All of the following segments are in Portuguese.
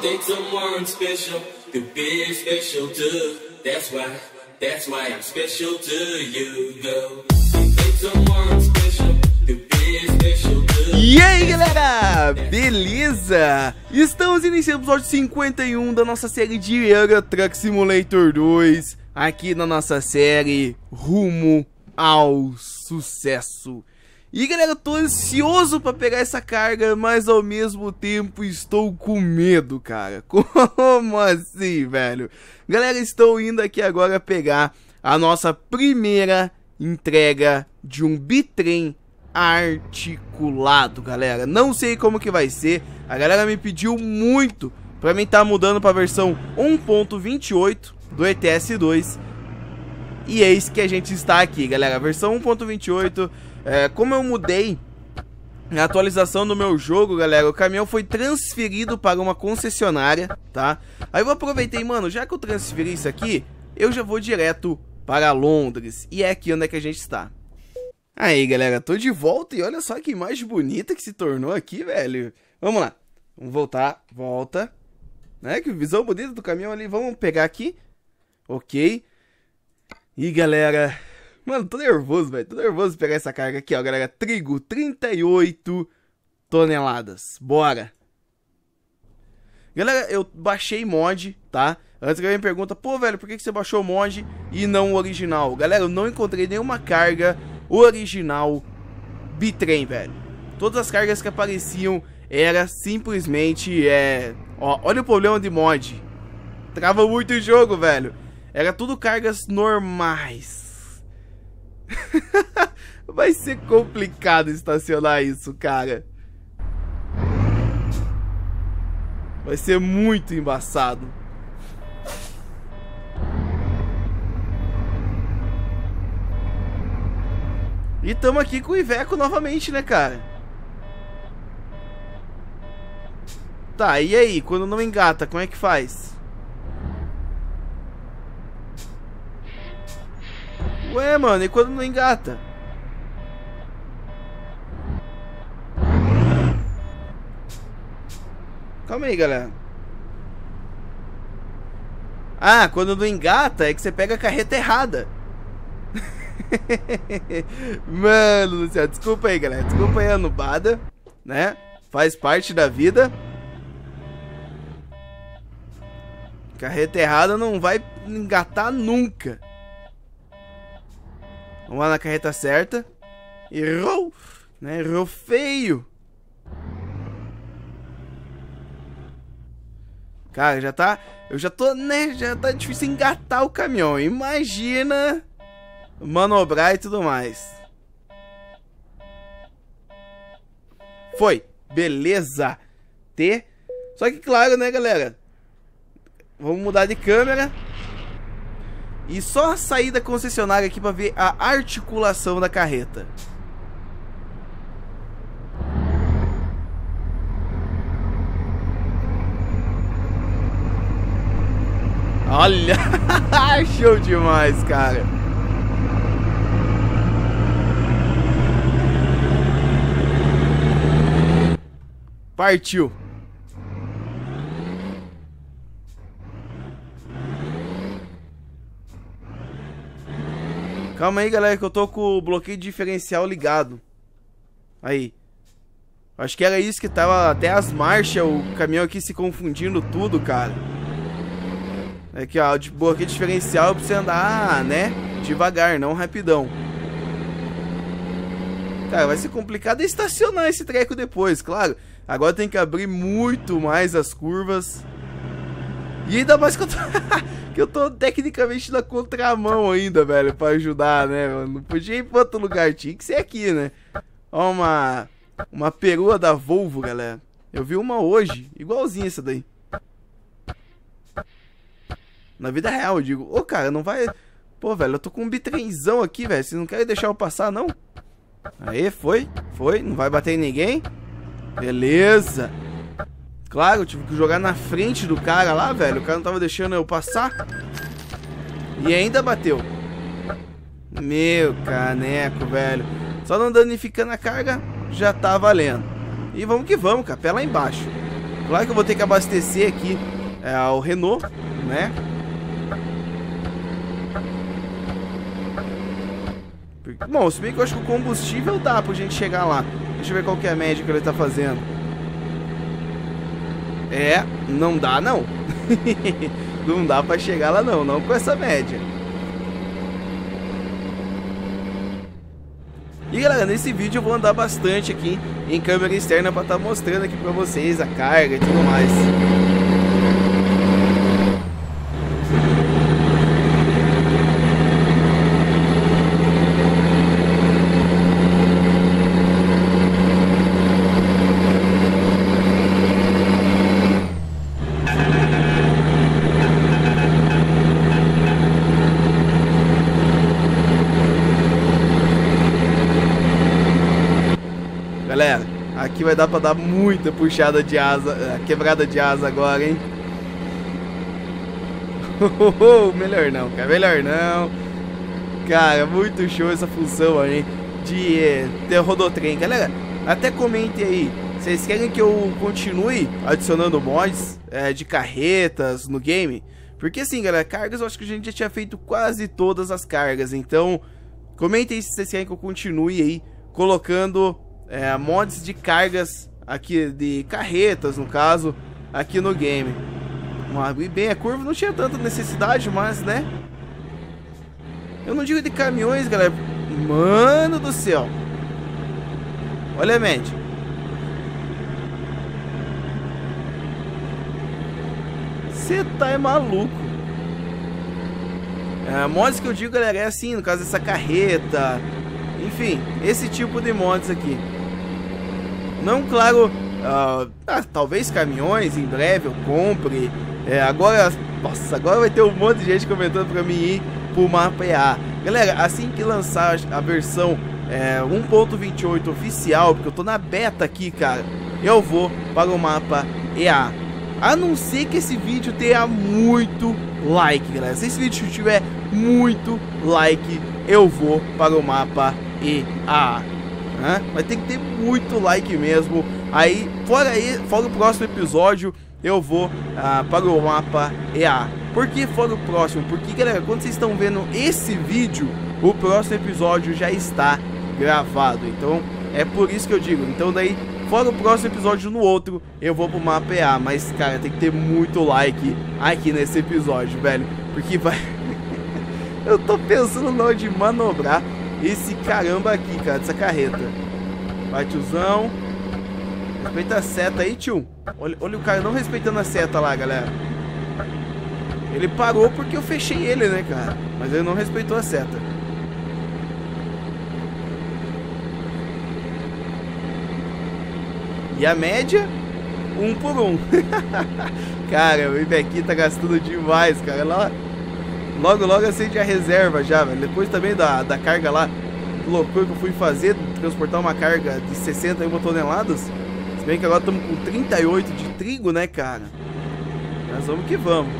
Something, someone special to be special to. That's why I'm special to you, girl. Something, someone special to be special to. E aí, galera, beleza? Estamos iniciando o episódio 51 da nossa série de Euro Truck Simulator 2, aqui na nossa série Rumo ao Sucesso. E galera, eu tô ansioso pra pegar essa carga, mas ao mesmo tempo estou com medo, cara. Como assim, velho? Galera, estou indo aqui agora pegar a nossa primeira entrega de um bitrem articulado, galera. Não sei como que vai ser, a galera me pediu muito pra mim tá mudando pra versão 1.28 do ETS2. E eis que a gente está aqui, galera, versão 1.28... como eu mudei a atualização do meu jogo, galera, o caminhão foi transferido para uma concessionária, tá? Aí eu aproveitei, mano, já que eu transferi isso aqui, eu já vou direto para Londres. E é aqui onde é que a gente está. Aí, galera, tô de volta e olha só que imagem bonita que se tornou aqui, velho. Vamos lá, vamos voltar, volta. Né? Que visão bonita do caminhão ali, vamos pegar aqui. Ok. E, galera... Mano, tô nervoso, velho, tô nervoso de pegar essa carga aqui, ó, galera. Trigo, 38 toneladas, bora. Galera, eu baixei mod, tá? Antes que alguém me pergunta, pô, velho, por que você baixou o mod e não o original? Galera, eu não encontrei nenhuma carga original bitrem, velho. Todas as cargas que apareciam era simplesmente, ó, olha o problema de mod. Trava muito o jogo, velho. Era tudo cargas normais. Vai ser complicado estacionar isso, cara. Vai ser muito embaçado. E estamos aqui com o Iveco novamente, né, cara? Tá, e aí? Quando não engata, como é que faz? Ué, mano, e quando não engata? Calma aí, galera. Ah, quando não engata é que você pega a carreta errada. Mano do céu, desculpa aí, galera. Desculpa aí a nubada, né? Faz parte da vida. Carreta errada não vai engatar nunca. Vamos lá na carreta certa. Errou, né? Errou feio. Cara, já tá... Eu já tô, né? Já tá difícil engatar o caminhão. Imagina manobrar e tudo mais. Foi. Beleza. T. Só que claro, né, galera? Vamos mudar de câmera. E só sair da concessionária aqui pra ver a articulação da carreta. Olha! Show demais, cara! Partiu! Calma aí, galera, que eu tô com o bloqueio diferencial ligado. Aí. Acho que era isso que tava até as marchas, o caminhão aqui se confundindo tudo, cara. Aqui, ó, o bloqueio diferencial é pra você andar, né, devagar, não rapidão. Cara, vai ser complicado estacionar esse treco depois, claro. Agora tem que abrir muito mais as curvas. E ainda mais que eu tô... que eu tô tecnicamente na contramão ainda, velho, pra ajudar, né, mano? Não podia ir pra outro lugar, tinha que ser aqui, né? Ó, uma perua da Volvo, galera. Eu vi uma hoje, igualzinha essa daí. Na vida real, eu digo, ô, cara, não vai... Pô, velho, eu tô com um bitrenzão aqui, velho, vocês não querem deixar eu passar, não? Aê, foi, foi, não vai bater em ninguém. Beleza. Claro, eu tive que jogar na frente do cara lá, velho. O cara não tava deixando eu passar. E ainda bateu. Meu caneco, velho. Só não danificando a carga, já tá valendo. E vamos que vamos, cara. Pé lá embaixo. Claro que eu vou ter que abastecer aqui o Renault, né? Bom, se bem que eu acho que o combustível dá pra gente chegar lá. Deixa eu ver qual que é a média que ele tá fazendo. É, não dá não. Não dá pra chegar lá não, não com essa média. E galera, nesse vídeo eu vou andar bastante aqui em câmera externa pra estar mostrando aqui pra vocês a carga e tudo mais. Galera, aqui vai dar pra dar muita puxada de asa, quebrada de asa agora, hein? Melhor não, cara, melhor não. Cara, muito show essa função aí de ter rodotrem. Galera, até comentem aí, vocês querem que eu continue adicionando mods de carretas no game? Porque assim, galera, cargas eu acho que a gente já tinha feito quase todas as cargas. Então, comentem aí se vocês querem que eu continue aí colocando... mods de cargas aqui, de carretas no caso, aqui no game. Vamos abrir bem a curva, não tinha tanta necessidade, mas né, eu não digo de caminhões, galera. Mano do céu, olha a média. Você tá é maluco. Mods que eu digo, galera, é assim, no caso dessa carreta. Enfim, esse tipo de mods aqui. Não, claro, talvez caminhões, em breve eu compre. Agora, nossa, agora vai ter um monte de gente comentando pra mim ir pro mapa EAA. Galera, assim que lançar a versão 1.28 oficial, porque eu tô na beta aqui, cara, eu vou para o mapa EAA. A não ser que esse vídeo tenha muito like, galera. Se esse vídeo tiver muito like, eu vou para o mapa EAA. Mas tem que ter muito like mesmo. Aí fora o próximo episódio, eu vou para o mapa EAA. Por que fora o próximo? Porque, galera, quando vocês estão vendo esse vídeo, o próximo episódio já está gravado. Então, é por isso que eu digo. Então, daí, fora o próximo episódio, no outro, eu vou pro mapa EAA. Mas, cara, tem que ter muito like aqui nesse episódio, velho. Porque vai... Eu tô pensando na hora de manobrar esse caramba aqui, cara, dessa carreta. Vai, tiozão. Respeita a seta aí, tio. Olha, olha o cara não respeitando a seta lá, galera. Ele parou porque eu fechei ele, né, cara? Mas ele não respeitou a seta. E a média? 1 por 1. Cara, o Iveco tá gastando demais, cara. Lá... Logo, logo acende a reserva já, velho. Depois também da carga lá, que loucura que eu fui fazer, transportar uma carga de 61 toneladas. Se bem que agora estamos com 38 de trigo, né, cara? Mas vamos que vamos.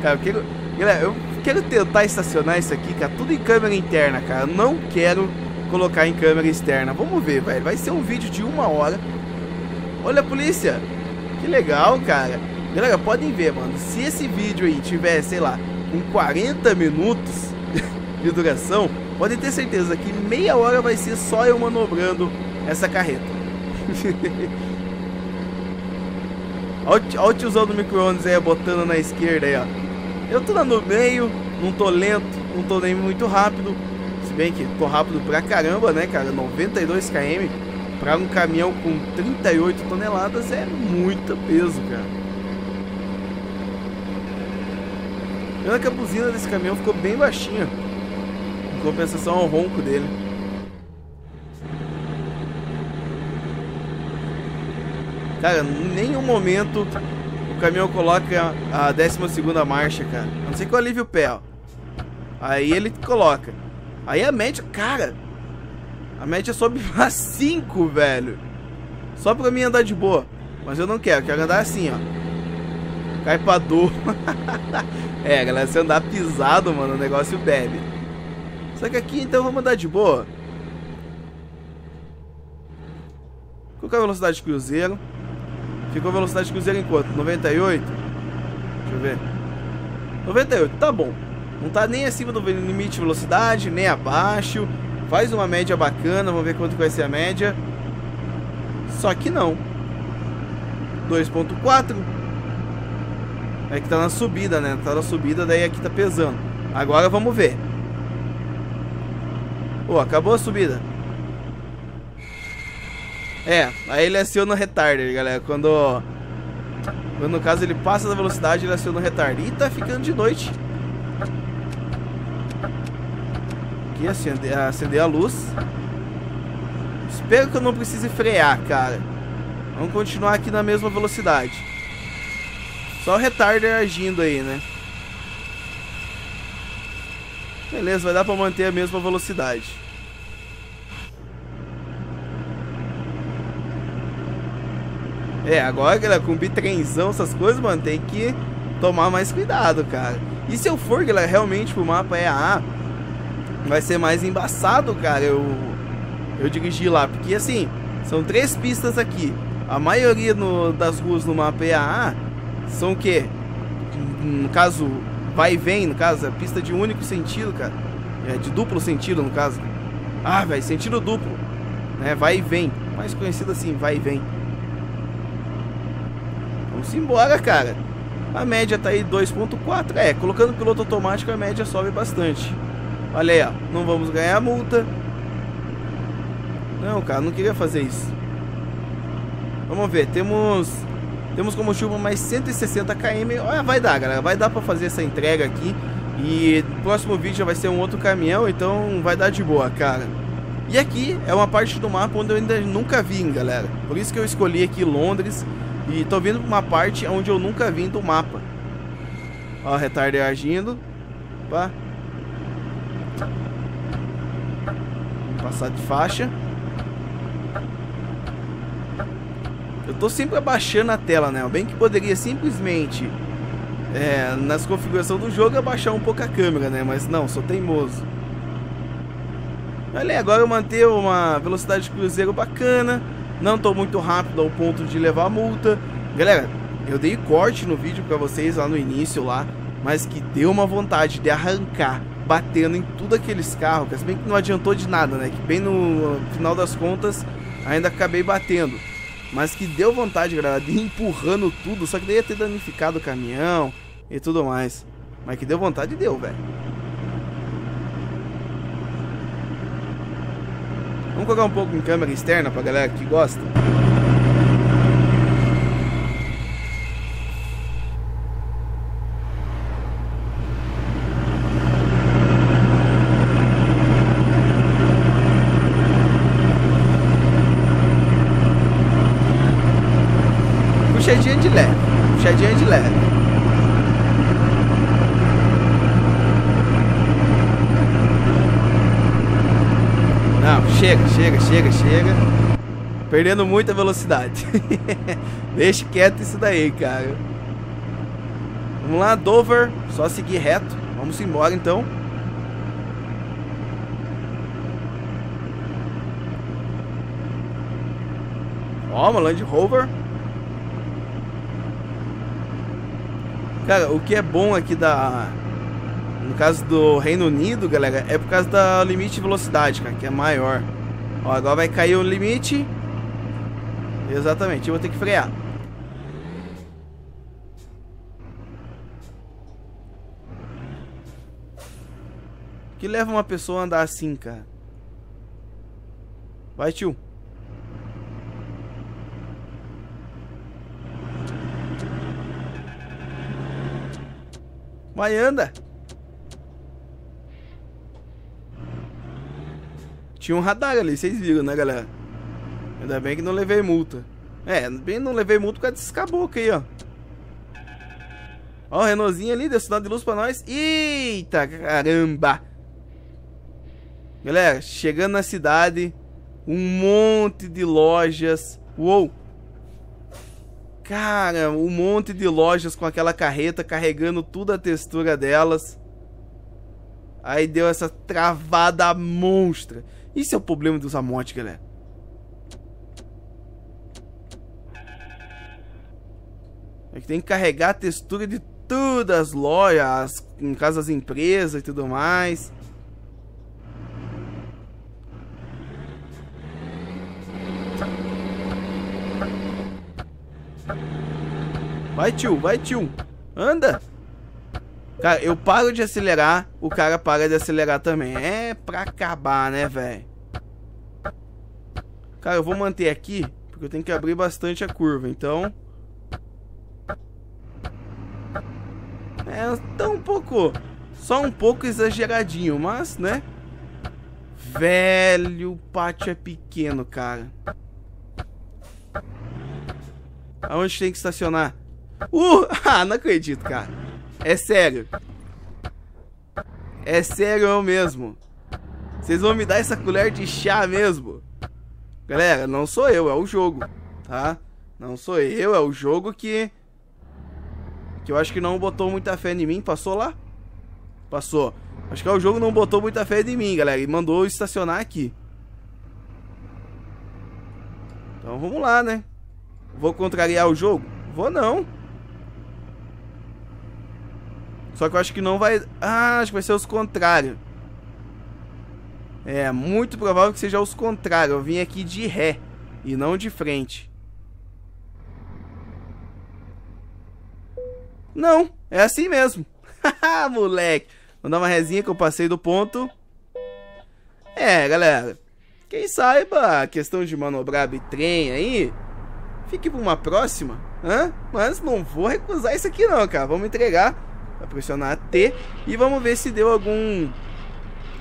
Cara, eu quero tentar estacionar isso aqui, cara, tudo em câmera interna, cara. Eu não quero colocar em câmera externa. Vamos ver, velho. Vai ser um vídeo de 1 hora. Olha a polícia! Que legal, cara. Galera, podem ver, mano, se esse vídeo aí tiver, sei lá, com 40 minutos de duração, podem ter certeza que meia hora vai ser só eu manobrando essa carreta. Olha o tiozão do micro-ondas aí, botando na esquerda aí, ó. Eu tô lá no meio, não tô lento, não tô nem muito rápido. Se bem que tô rápido pra caramba, né, cara, 92 km. Para um caminhão com 38 toneladas é muito peso, cara. Pena que a buzina desse caminhão ficou bem baixinha, em compensação ao ronco dele. Cara, em nenhum momento o caminhão coloca a 12ª marcha, cara. A não ser que eu alivie o pé, ó. Aí ele coloca. Aí a média, cara... A média sobe pra 5, velho. Só pra mim andar de boa. Mas eu não quero, eu quero andar assim, ó. Cai pra dor. É, galera, se andar pisado, mano, o negócio bebe. Só que aqui, então, vamos andar de boa. Colocar a velocidade de cruzeiro. Ficou a velocidade de cruzeiro em quanto? 98? Deixa eu ver. 98, tá bom. Não tá nem acima do limite de velocidade, nem abaixo. Faz uma média bacana, vamos ver quanto vai ser a média. Só que não. 2.4. É que tá na subida, né? Tá na subida, daí aqui tá pesando. Agora vamos ver. Pô, acabou a subida. É, aí ele aciona o retarder, galera. Quando no caso ele passa da velocidade, ele aciona o retarder. E tá ficando de noite. Aqui, acender a luz. Espero que eu não precise frear, cara. Vamos continuar aqui na mesma velocidade. Só o retarder agindo aí, né? Beleza, vai dar pra manter a mesma velocidade. É, agora, galera, com bitrenzão, essas coisas, mano, tem que tomar mais cuidado, cara. E se eu for, galera, realmente pro mapa EAA, vai ser mais embaçado, cara, eu dirigir lá. Porque, assim, são 3 pistas aqui. A maioria das ruas no mapa EAA são o quê? No caso, vai e vem, no caso, é pista de único sentido, cara. É, de duplo sentido, no caso. Ah, velho, sentido duplo. É, vai e vem. Mais conhecido assim, vai e vem. Vamos embora, cara. A média tá aí 2.4. É, colocando o piloto automático a média sobe bastante. Olha aí, ó. Não vamos ganhar multa. Não, cara, não queria fazer isso. Vamos ver, temos combustível mais 160 km. Olha, vai dar, galera, vai dar pra fazer essa entrega aqui. E no próximo vídeo já vai ser um outro caminhão, então vai dar de boa, cara. E aqui é uma parte do mapa onde eu ainda nunca vim, galera. Por isso que eu escolhi aqui Londres. E tô vindo pra uma parte onde eu nunca vim do mapa. Ó, retarder agindo. Opa. Passar de faixa. Eu tô sempre abaixando a tela, né? Bem que poderia simplesmente, nas configurações do jogo, abaixar um pouco a câmera, né? Mas não, sou teimoso. Olha aí, agora eu manter uma velocidade de cruzeiro bacana. Não tô muito rápido ao ponto de levar multa. Galera, eu dei corte no vídeo pra vocês lá no início lá, mas que deu uma vontade de arrancar batendo em tudo aqueles carros, que se bem que não adiantou de nada, né? Que bem no final das contas ainda acabei batendo. Mas que deu vontade, galera, de ir empurrando tudo. Só que daí ia ter danificado o caminhão e tudo mais. Mas que deu vontade, deu, velho. Vamos colocar um pouco em câmera externa pra galera que gosta. Puxadinha de leve, puxadinha de leve. Chega, chega, chega, chega. Perdendo muita velocidade. Deixa quieto isso daí, cara. Vamos lá, Dover. Só seguir reto. Vamos embora, então. Ó, uma Land Rover. Cara, o que é bom aqui no caso do Reino Unido, galera, é por causa do limite de velocidade, cara, que é maior. Ó, agora vai cair o limite. Exatamente, eu vou ter que frear. O que leva uma pessoa a andar assim, cara? Vai, tio. Vai, anda. Tinha um radar ali, vocês viram, né, galera? Ainda bem que não levei multa. É, bem não levei multa por causa desses caboclos aí, ó. Ó, o Renaultzinho ali, deu sinal de luz pra nós. Eita, caramba! Galera, chegando na cidade, um monte de lojas. Uou! Cara, um monte de lojas com aquela carreta carregando toda a textura delas. Aí deu essa travada monstra. Isso é o problema dos motos, galera. É que tem que carregar a textura de tudo, as lojas, em casa das empresas e tudo mais. Vai, tio, vai, tio. Anda. Cara, eu paro de acelerar, o cara para de acelerar também. É pra acabar, né, velho? Cara, eu vou manter aqui, porque eu tenho que abrir bastante a curva, então... É, tá um pouco... Só um pouco exageradinho, mas, né? Velho, o pátio é pequeno, cara. Aonde tem que estacionar? Ah, não acredito, cara. É sério. É sério eu mesmo. Vocês vão me dar essa colher de chá mesmo? Galera, não sou eu, é o jogo, tá? Não sou eu, é o jogo que eu acho que não botou muita fé em mim. Passou lá? Passou. Acho que é o jogo não botou muita fé em mim, galera. E mandou eu estacionar aqui. Então vamos lá, né? Vou contrariar o jogo? Vou não. Só que eu acho que não vai... Ah, acho que vai ser os contrários. É, muito provável que seja os contrários. Eu vim aqui de ré e não de frente. Não, é assim mesmo. Haha, moleque. Vou dar uma resinha que eu passei do ponto. É, galera. Quem saiba a questão de manobrar bitrem aí... Fique para uma próxima, hã? Mas não vou recusar isso aqui não, cara. Vamos entregar, vai pressionar T e vamos ver se deu algum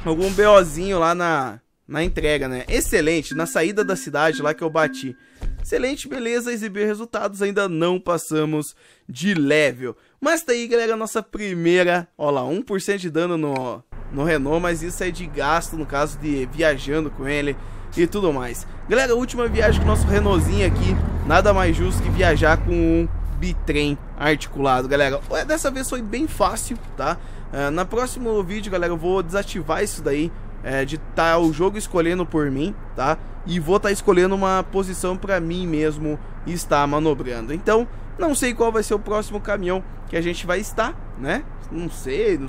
BOzinho lá na entrega, né? Excelente, na saída da cidade lá que eu bati. Excelente, beleza, exibiu resultados, ainda não passamos de level. Mas tá aí, galera, a nossa primeira, ó lá, 1% de dano no Renault, mas isso é de gasto, no caso de viajando com ele e tudo mais. Galera, a última viagem com o nosso Renaultzinho aqui, nada mais justo que viajar com um bitrem articulado, galera. Dessa vez foi bem fácil, tá? No próximo vídeo, galera, eu vou desativar isso daí, de estar o jogo escolhendo por mim, tá? E vou estar escolhendo uma posição para mim mesmo estar manobrando. Então, não sei qual vai ser o próximo caminhão que a gente vai estar, né? Não sei.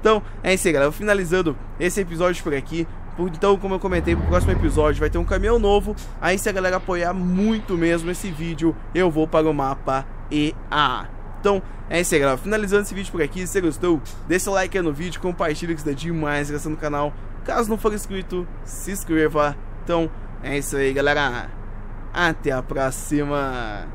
Então, é isso aí, galera. Finalizando esse episódio por aqui. Então, como eu comentei, pro próximo episódio vai ter um caminhão novo. Aí, se a galera apoiar muito mesmo esse vídeo, eu vou para o mapa EAA. Então, é isso aí, galera. Finalizando esse vídeo por aqui. Se você gostou, deixa o like aí no vídeo, compartilha, que isso é demais, graças no canal. Caso não for inscrito, se inscreva. Então, é isso aí, galera. Até a próxima.